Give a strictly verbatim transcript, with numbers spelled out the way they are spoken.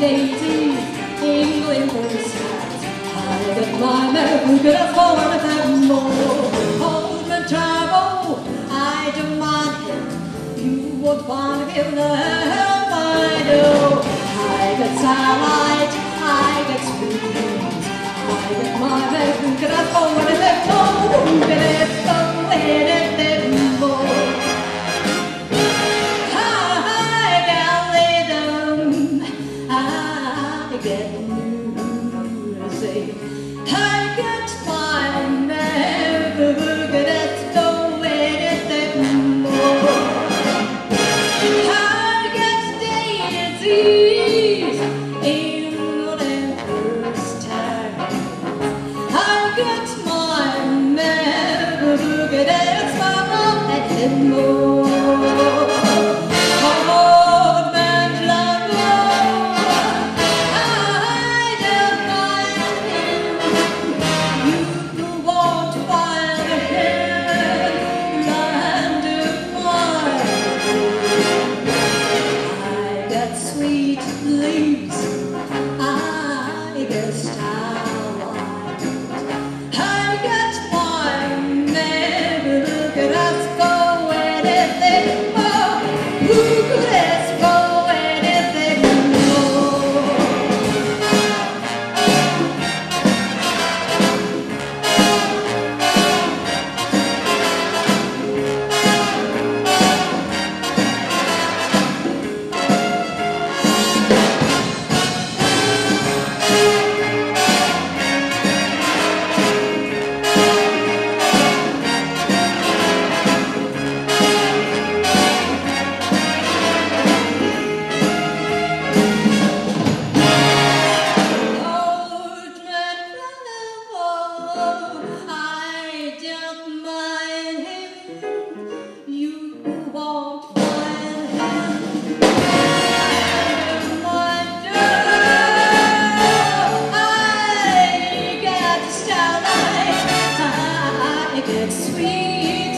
Dating England from the skies. I got my map, who could afford to have more? Hold and travel, I demand him. You won't want to give the help I do. I got satellite, I got spoons. I got my map, who could afford to have more? Who could afford to have more? Sweet.